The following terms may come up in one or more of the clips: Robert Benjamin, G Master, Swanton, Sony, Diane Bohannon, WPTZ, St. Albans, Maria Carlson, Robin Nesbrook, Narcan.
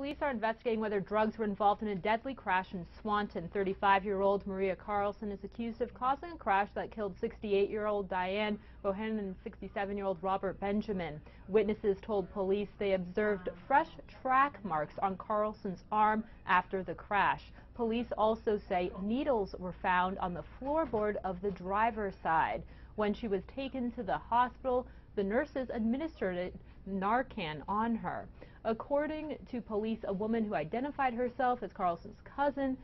police are investigating whether drugs were involved in a deadly crash in Swanton. 35-year-old Maria Carlson is accused of causing a crash that killed 68-year-old Diane Bohannon and 67-year-old Robert Benjamin. Witnesses told police they observed fresh track marks on Carlson's arm after the crash. Police also say needles were found on the floorboard of the driver's side. When she was taken to the hospital, the nurses administered Narcan on her. According to police, a woman who identified herself as Carlson's cousin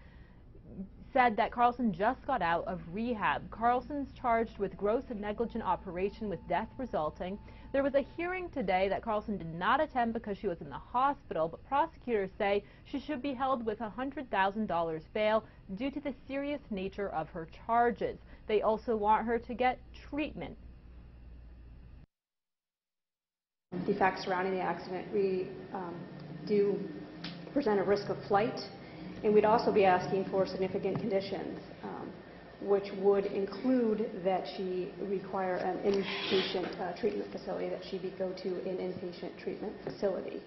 said that Carlson just got out of rehab. Carlson's charged with gross and negligent operation with death resulting. There was a hearing today that Carlson did not attend because she was in the hospital, but prosecutors say she should be held with $100,000 bail due to the serious nature of her charges. They also want her to get treatment. The facts surrounding the accident, we do present a risk of flight, and we'd also be asking for significant conditions, which would include that she require an inpatient treatment facility, that she go to an inpatient treatment facility.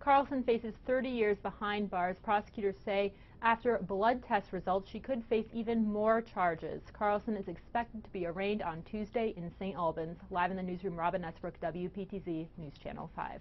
Carlson faces 30 years behind bars. Prosecutors say after blood test results, she could face even more charges. Carlson is expected to be arraigned on Tuesday in St. Albans. Live in the newsroom, Robin Nesbrook, WPTZ News Channel 5.